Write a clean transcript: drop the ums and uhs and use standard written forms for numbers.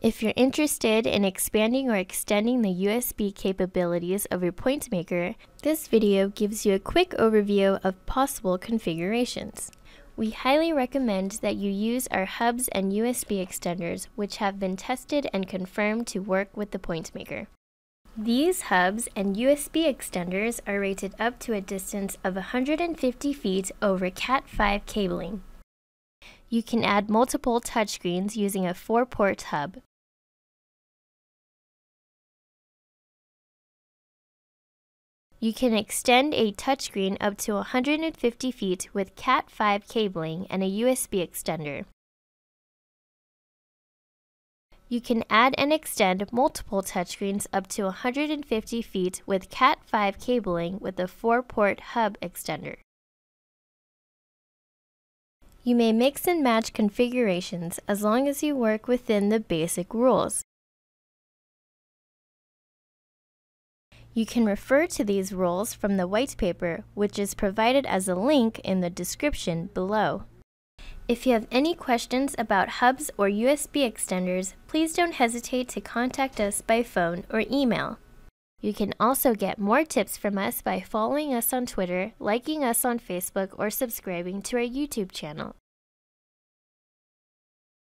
If you're interested in expanding or extending the USB capabilities of your PointMaker, this video gives you a quick overview of possible configurations. We highly recommend that you use our hubs and USB extenders, which have been tested and confirmed to work with the PointMaker. These hubs and USB extenders are rated up to a distance of 150 feet over Cat5 cabling. You can add multiple touchscreens using a 4-port hub. You can extend a touchscreen up to 150 feet with Cat5 cabling and a USB extender. You can add and extend multiple touchscreens up to 150 feet with Cat5 cabling with a 4-port hub extender. You may mix and match configurations as long as you work within the basic rules. You can refer to these rules from the white paper, which is provided as a link in the description below. If you have any questions about hubs or USB extenders, please don't hesitate to contact us by phone or email. You can also get more tips from us by following us on Twitter, liking us on Facebook, or subscribing to our YouTube channel.